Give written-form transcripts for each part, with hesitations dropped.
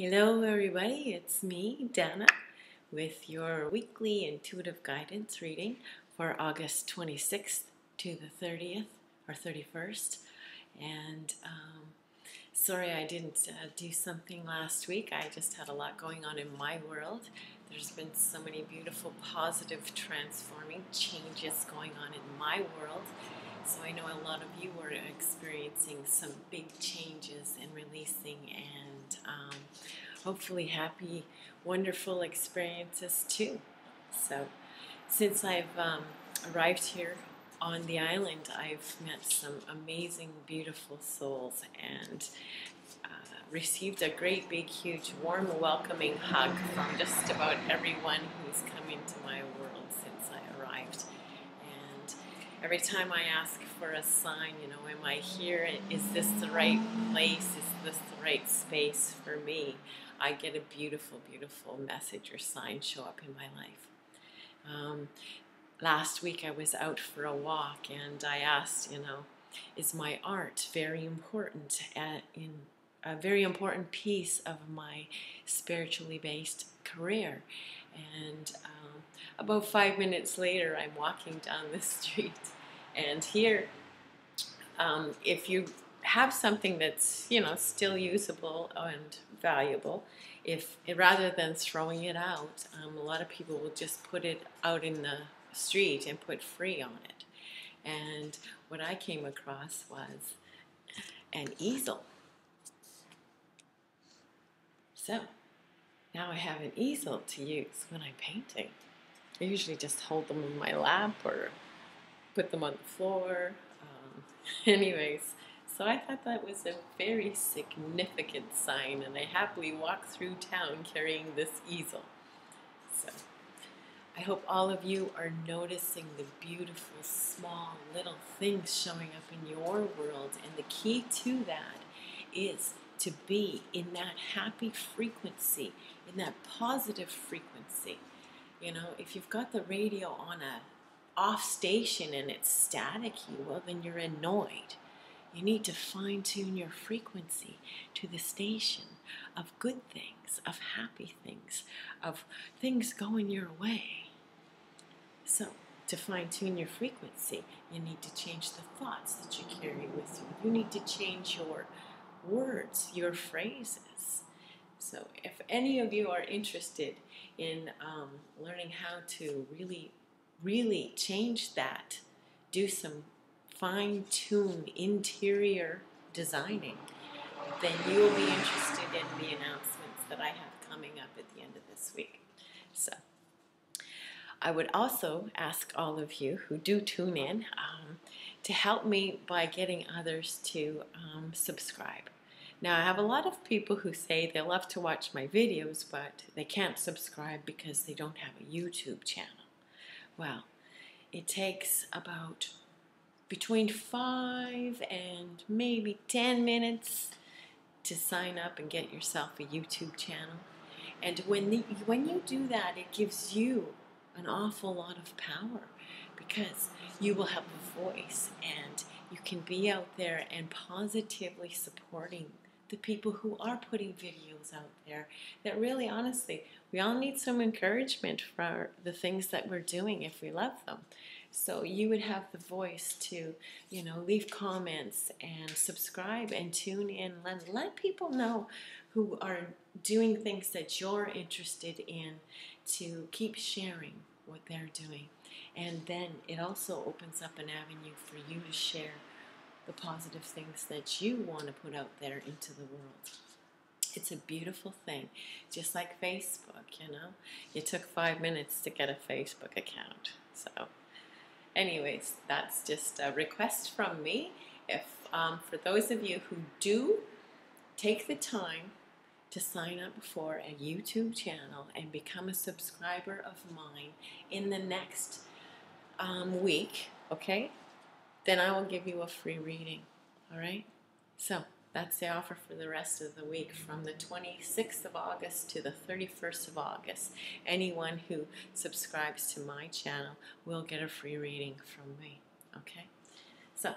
Hello everybody, it's me, Dana, with your weekly intuitive guidance reading for August 26th to the 30th or 31st. And sorry I didn't do something last week. I just had a lot going on in my world. There's been so many beautiful, positive, transforming changes going on in my world. So I know a lot of you were experiencing some big changes and releasing and hopefully happy, wonderful experiences too. So since I've arrived here on the island, I've met some amazing, beautiful souls and received a great, big, huge, warm, welcoming hug from just about everyone who's come into my world since I arrived. Every time I ask for a sign, you know, am I here? Is this the right place? Is this the right space for me? I get a beautiful, beautiful message or sign show up in my life. Last week I was out for a walk and I asked, you know, is my art very important in a very important piece of my spiritually based career? And about 5 minutes later, I'm walking down the street. And here, if you have something that's, you know, still usable and valuable, if rather than throwing it out, a lot of people will just put it out in the street and put free on it. And what I came across was an easel. So now I have an easel to use when I'm painting. I usually just hold them in my lap or put them on the floor. Anyways, so I thought that was a very significant sign, and I happily walked through town carrying this easel. So I hope all of you are noticing the beautiful, small, little things showing up in your world, and the key to that is to be in that happy frequency, in that positive frequency. You know, if you've got the radio on an off station and it's staticky, well, then you're annoyed. You need to fine-tune your frequency to the station of good things, of happy things, of things going your way. So, to fine-tune your frequency, you need to change the thoughts that you carry with you. You need to change your words, your phrases. So if any of you are interested in learning how to really change that, do some fine-tuned interior designing, then you will be interested in the announcements that I have coming up at the end of this week. So I would also ask all of you who do tune in to help me by getting others to subscribe. Now, I have a lot of people who say they love to watch my videos, but they can't subscribe because they don't have a YouTube channel. Well, it takes about between 5 and maybe 10 minutes to sign up and get yourself a YouTube channel. And when you do that, it gives you an awful lot of power, because you will have a voice and you can be out there and positively supporting the people who are putting videos out there that really, honestly, we all need some encouragement for the things that we're doing if we love them. So you would have the voice to, you know, leave comments and subscribe and tune in and let people know who are doing things that you're interested in to keep sharing what they're doing. And then it also opens up an avenue for you to share the positive things that you want to put out there into the world. It's a beautiful thing, just like Facebook, you know. It took 5 minutes to get a Facebook account. So anyways, that's just a request from me. If for those of you who do take the time to sign up for a YouTube channel and become a subscriber of mine in the next week, okay, then I will give you a free reading, all right? So that's the offer for the rest of the week, from the 26th of August to the 31st of August. Anyone who subscribes to my channel will get a free reading from me, okay? So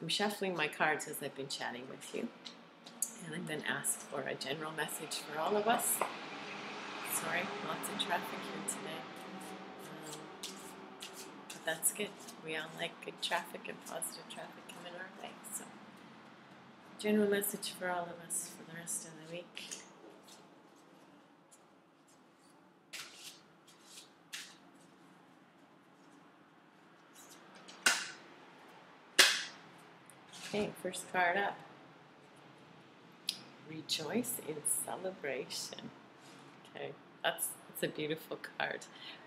I'm shuffling my cards as I've been chatting with you, and I'm then ask for a general message for all of us. Sorry, lots of traffic here today. But that's good. We all like good traffic and positive traffic coming our way. So, general message for all of us for the rest of the week. Okay, first card up. Rejoice in celebration. Okay, that's a beautiful card,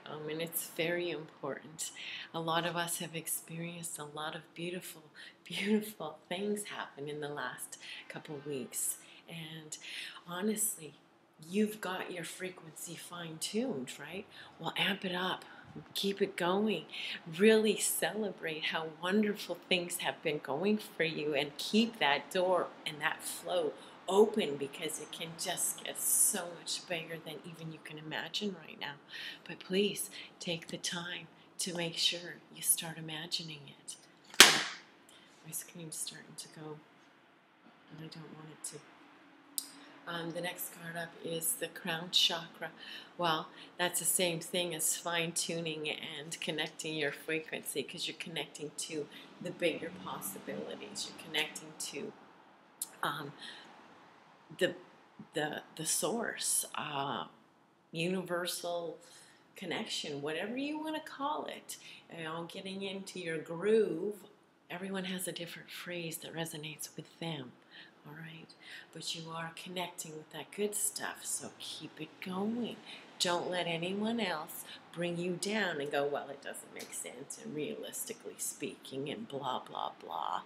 and it's very important. A lot of us have experienced a lot of beautiful, beautiful things happen in the last couple weeks, and honestly, you've got your frequency fine-tuned, right? Well, amp it up. Keep it going. Really celebrate how wonderful things have been going for you, and keep that door and that flow open, because it can just get so much bigger than even you can imagine right now. But please take the time to make sure you start imagining it. My screen's starting to go, and I don't want it to. The next card up is the crown chakra. Well, that's the same thing as fine-tuning and connecting your frequency, because you're connecting to the bigger possibilities. You're connecting to the source, universal connection, whatever you want to call it. You know, getting into your groove. Everyone has a different phrase that resonates with them. All right, but you are connecting with that good stuff, so keep it going. Don't let anyone else bring you down and go, well, it doesn't make sense, and realistically speaking, and blah, blah, blah.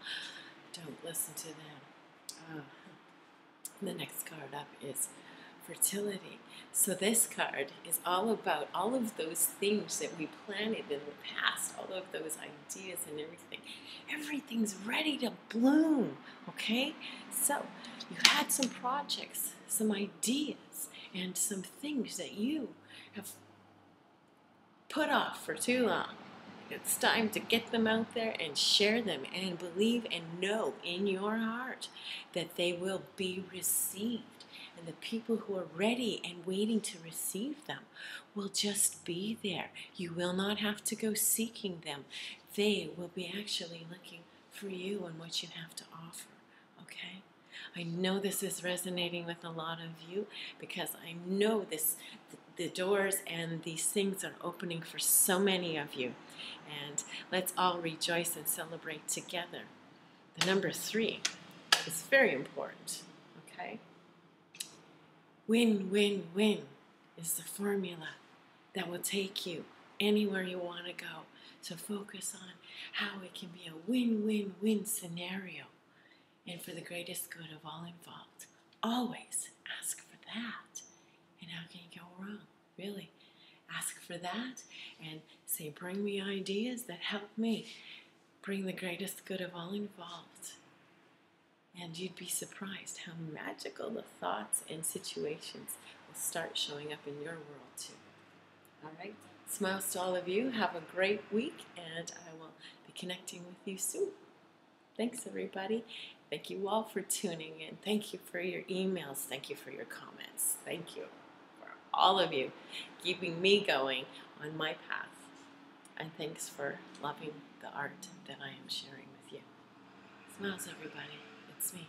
Don't listen to them. The next card up is fertility. So this card is all about all of those things that we planted in the past, all of those ideas and everything. Everything's ready to bloom, okay? So you had some projects, some ideas, and some things that you have put off for too long. It's time to get them out there and share them, and believe and know in your heart that they will be received. And the people who are ready and waiting to receive them will just be there. You will not have to go seeking them. They will be actually looking for you and what you have to offer, okay? I know this is resonating with a lot of you, because I know this, the doors and these things are opening for so many of you. And let's all rejoice and celebrate together. The number 3 is very important, okay? Win, win, win is the formula that will take you anywhere you want to go. So focus on how it can be a win, win, win scenario, and for the greatest good of all involved. Always ask for that. And how can you go wrong? Really, ask for that and say, bring me ideas that help me bring the greatest good of all involved. And you'd be surprised how magical the thoughts and situations will start showing up in your world too. All right, smiles to all of you. Have a great week, and I will be connecting with you soon. Thanks, everybody. Thank you all for tuning in. Thank you for your emails. Thank you for your comments. Thank you for all of you keeping me going on my path. And thanks for loving the art that I am sharing with you. Smiles, everybody. It's me.